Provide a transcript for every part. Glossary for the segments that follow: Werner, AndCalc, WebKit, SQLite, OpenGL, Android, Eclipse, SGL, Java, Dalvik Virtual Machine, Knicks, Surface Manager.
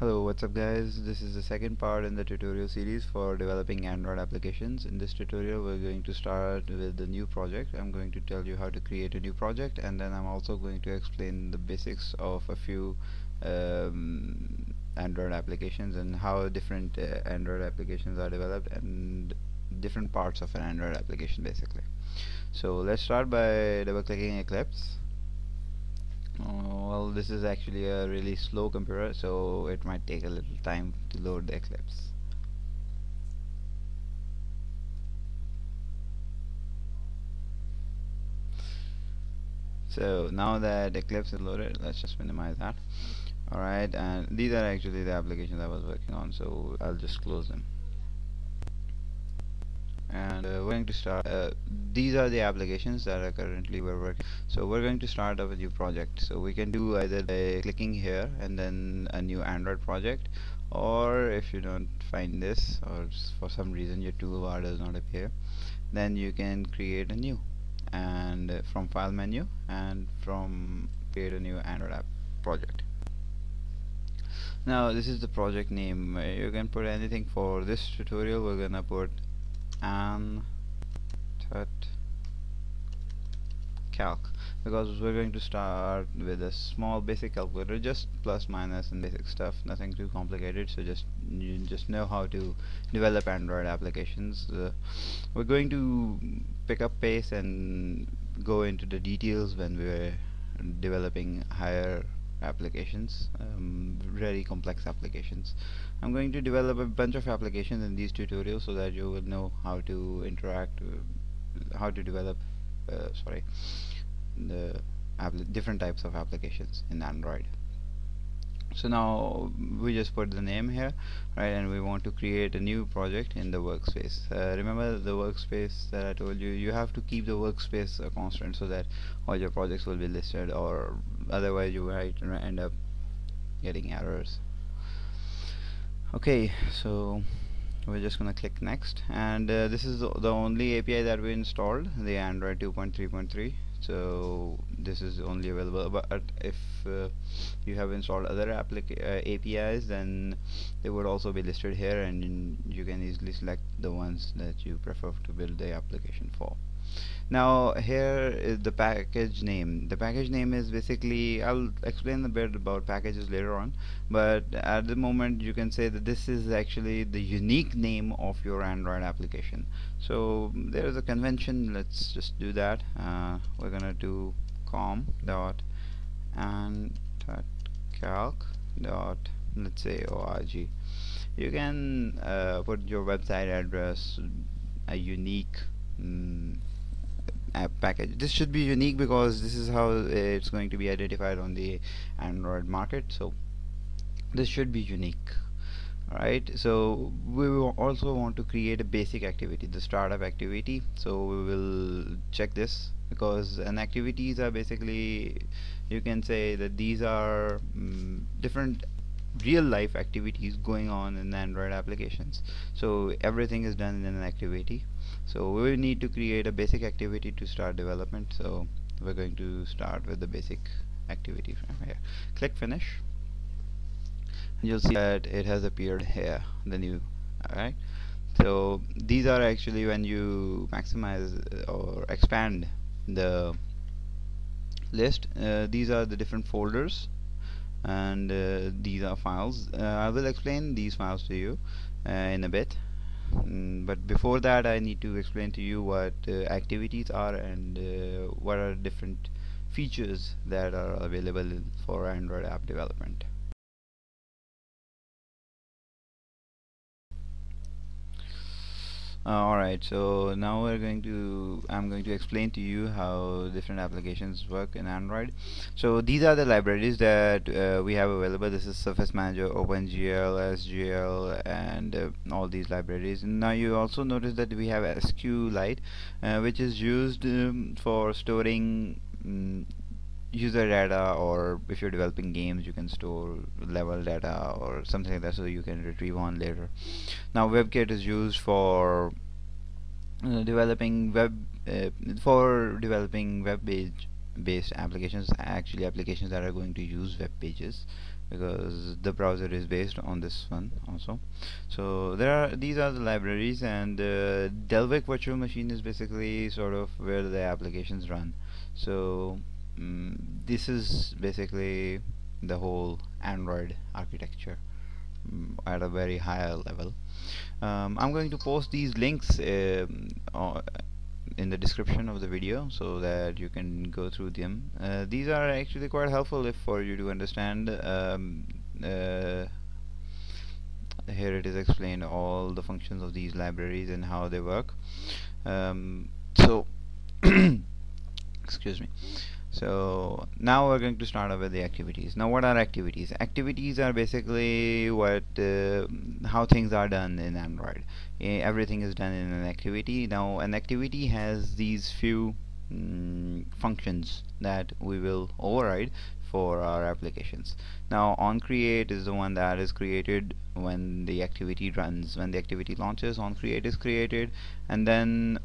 Hello, what's up guys? This is the second part in the tutorial series for developing Android applications. In this tutorial we're going to start with the new project. I'm going to tell you how to create a new project, and then I'm also going to explain the basics of a few Android applications and how different Android applications are developed and different parts of an Android application basically. So let's start by double clicking Eclipse. Well, this is actually a really slow computer, so it might take a little time to load the Eclipse. So now that Eclipse is loaded, let's just minimize that. Alright, and these are actually the applications I was working on, so I'll just close them. And we're going to start. These are the applications that are currently we're working. So we're going to start up a new project. So we can do either by clicking here and then a new Android project, or if you don't find this, or for some reason your toolbar does not appear, then you can create a new. And from File menu and from create a new Android app project. Now this is the project name. You can put anything. For this tutorial we're gonna put AndCalc, because we're going to start with a small basic calculator, just plus minus and basic stuff, nothing too complicated. So you just know how to develop Android applications. We're going to pick up pace and go into the details when we're developing higher applications, very complex applications. I'm going to develop a bunch of applications in these tutorials so that you will know how to interact, how to develop the different types of applications in Android. So now we just put the name here, right, and we want to create a new project in the workspace. Remember the workspace that I told you, you have to keep the workspace a constant so that all your projects will be listed, or otherwise you might end up getting errors. Okay, so we're just gonna click next, and this is the only API that we installed, the Android 2.3.3. So this is only available, but if you have installed other APIs, then they would also be listed here, and you can easily select the ones that you prefer to build the application for. Now here is the package name. The package name is basically, I'll explain a bit about packages later on, but at the moment you can say that this is actually the unique name of your Android application. So there is a convention, let's just do that. We're gonna do com.andcalc. Let's say org. You can put your website address, a unique app package. This should be unique because this is how it's going to be identified on the Android market, so this should be unique. Alright, so we also want to create a basic activity, the startup activity. So we will check this, because an activities are basically, you can say that these are different real life activities going on in Android applications. So everything is done in an activity, so we need to create a basic activity to start development. So we're going to start with the basic activity from here. Click finish, and you'll see that it has appeared here, the new. Alright, so these are actually when you maximize or expand the list, these are the different folders, and these are files. I will explain these files to you in a bit, but before that I need to explain to you what activities are and what are different features that are available for Android app development. Alright, so now we're going to, I'm going to explain to you how different applications work in Android. So these are the libraries that we have available. This is Surface Manager, OpenGL, SGL, and all these libraries. And now you also notice that we have SQLite, which is used for storing user data, or if you're developing games you can store level data or something like that, so you can retrieve on later. Now WebKit is used for developing web based applications, actually applications that are going to use web pages because the browser is based on this one also. So there are, these are the libraries, and Dalvik Virtual Machine is basically sort of where the applications run. So this is basically the whole Android architecture at a very high level. I'm going to post these links in the description of the video so that you can go through them. These are actually quite helpful for you to understand. Here it is explained all the functions of these libraries and how they work. So excuse me. So now we're going to start off with the activities. Now what are activities? Activities are basically what how things are done in Android. Everything is done in an activity. Now an activity has these few functions that we will override for our applications. Now onCreate is the one that is created when the activity runs. When the activity launches, onCreate is created, and then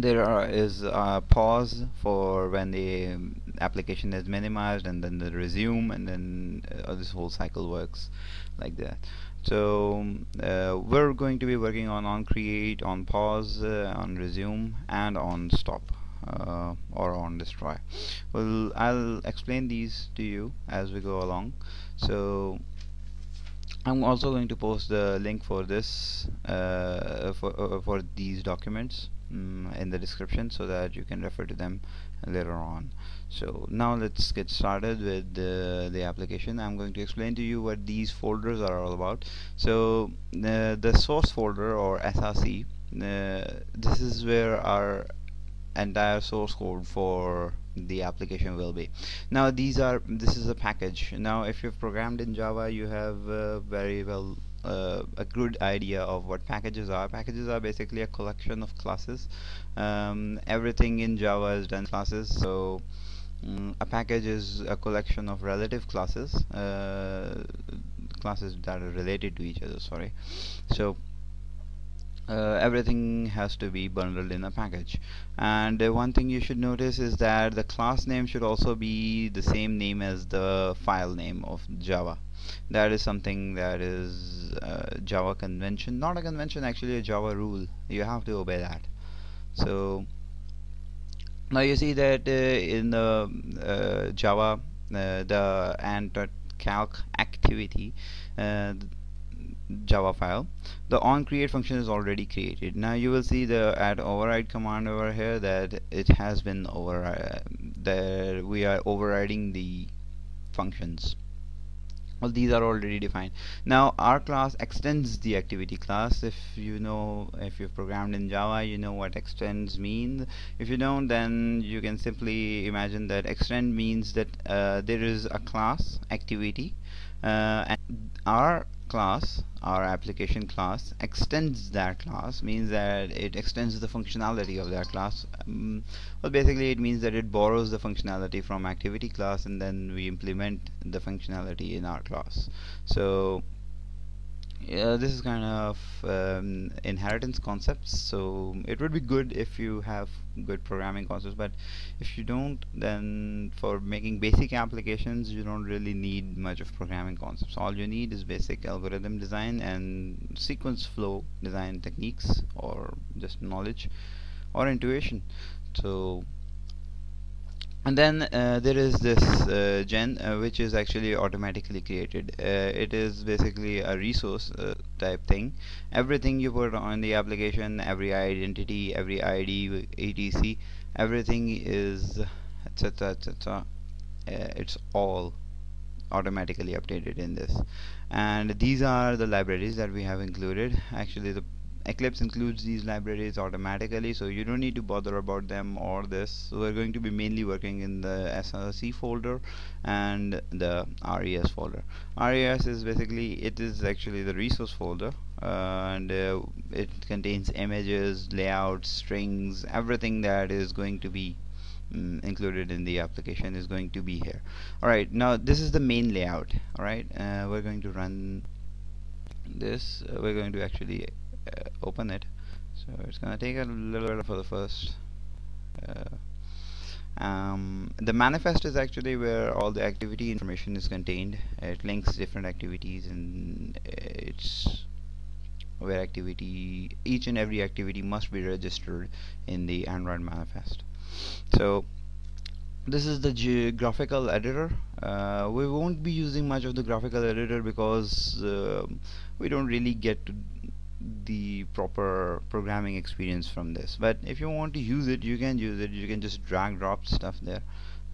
there is a pause for when the application is minimized, and then the resume, and then this whole cycle works like that. So we're going to be working on create, on pause, on resume, and on stop, or on destroy. Well, I'll explain these to you as we go along. So I'm also going to post the link for this for these documents in the description so that you can refer to them later on. So now let's get started with the application. I'm going to explain to you what these folders are all about. So the source folder, or SRC, this is where our entire source code for the application will be. Now these are, this is a package. Now if you've programmed in Java, you have very well a good idea of what packages are. Packages are basically a collection of classes. Everything in Java is done in classes, so a package is a collection of relative classes, classes that are related to each other, sorry. So everything has to be bundled in a package. And one thing you should notice is that the class name should also be the same name as the file name of Java. That is something that is Java convention, not a convention, actually a Java rule. You have to obey that. So now you see that in the Java, the AndCalc activity, Java file, the onCreate function is already created. Now you will see the add override command over here that it has been that we are overriding the functions. Well, these are already defined. Now our class extends the activity class. If you know, if you've programmed in Java, you know what extends means. If you don't, then you can simply imagine that extend means that there is a class activity, and our class, our application class, extends that class, means that it extends the functionality of that class. Well, basically it means that it borrows the functionality from activity class, and then we implement the functionality in our class. So yeah, this is kind of inheritance concepts. So it would be good if you have good programming concepts, but if you don't, then for making basic applications you don't really need much of programming concepts. All you need is basic algorithm design and sequence flow design techniques, or just knowledge or intuition. So and then there is this gen, which is actually automatically created. It is basically a resource type thing. Everything you put on the application, every identity, every ID, etc, everything is etc, etc, it's all automatically updated in this. And these are the libraries that we have included. Actually the Eclipse includes these libraries automatically, so you don't need to bother about them or this. So we're going to be mainly working in the SRC folder and the RES folder. RES is basically, it is actually the resource folder, and it contains images, layouts, strings, everything that is going to be included in the application is going to be here. Alright, now this is the main layout. Alright, we're going to run this. We're going to actually open it, so it's gonna take a little bit for the first The manifest is actually where all the activity information is contained. It links different activities, and it's where each and every activity must be registered in the Android manifest. So this is the graphical editor. We won't be using much of the graphical editor because we don't really get to the proper programming experience from this, but if you want to use it, you can use it. You can just drag drop stuff there.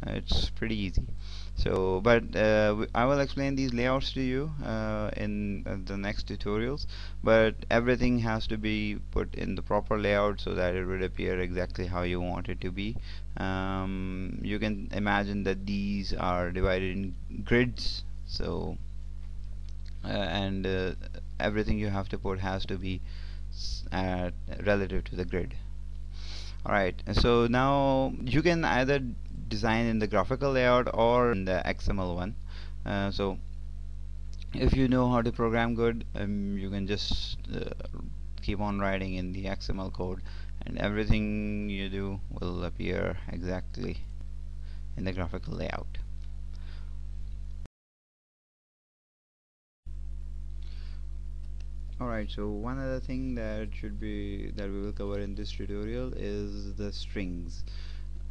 It's pretty easy. So but I will explain these layouts to you in the next tutorials, but everything has to be put in the proper layout so that it would appear exactly how you want it to be. You can imagine that these are divided in grids, so and everything you have to put has to be relative to the grid. Alright, so now you can either design in the graphical layout or in the XML one. So if you know how to program good, you can just keep on writing in the XML code, and everything you do will appear exactly in the graphical layout. Alright, so one other thing that we will cover in this tutorial is the strings.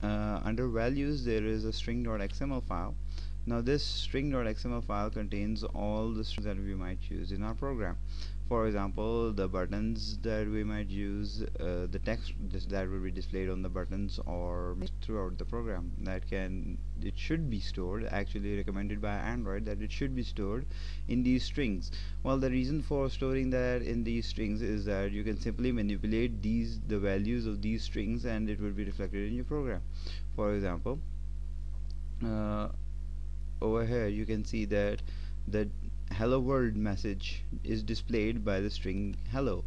Under values, there is a string.xml file. Now this string.xml file contains all the strings that we might use in our program. For example, the buttons that we might use, the text that will be displayed on the buttons or throughout the program, it should be stored, actually recommended by Android that it should be stored in these strings. Well, the reason for storing that in these strings is that you can simply manipulate the values of these strings, and it will be reflected in your program. For example, over here you can see that the hello world message is displayed by the string hello,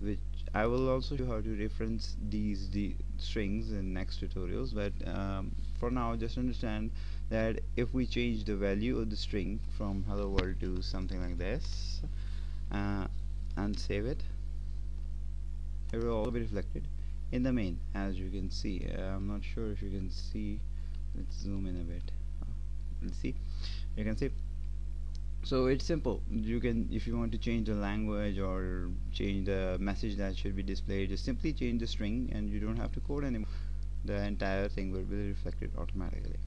which I will also show how to reference the strings in next tutorials, but for now just understand that if we change the value of the string from hello world to something like this and save it, it will also be reflected in the main, as you can see. I'm not sure if you can see. Let's zoom in a bit. Let's see. You can see. So it's simple. You can, if you want to change the language or change the message that should be displayed, just simply change the string and you don't have to code anymore. The entire thing will be reflected automatically.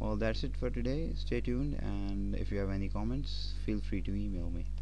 Well, that's it for today. Stay tuned, and if you have any comments, feel free to email me.